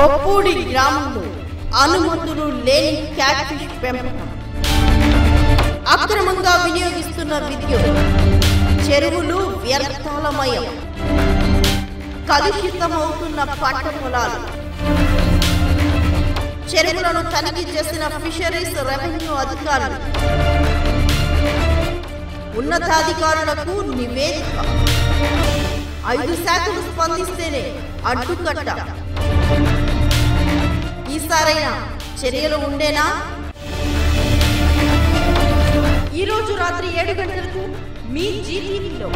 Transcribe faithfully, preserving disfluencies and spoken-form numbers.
కొప్పూడి గ్రామంలో అనుమతులు లేని క్యాట్ ఫిష్ పెంపకం అక్రమంగా వినియోగిస్తున్న వీడియో చెరువులు వ్యర్థాలమయం కలుషితమవుతున్న పంట పొలాలు చెరువులను తనిఖీ చేసిన ఫిషరీస్ రెవెన్యూ అధికారులు ఉన్నతాధికారులకు నివేదిక ఐదు శాఖలు స్పందిస్తేనే అడ్డుకట్ట ఈసారైనా చర్యలు ఉండేనా? ఈరోజు రాత్రి ఏడు గంటలకు మీ జీటీవీలో.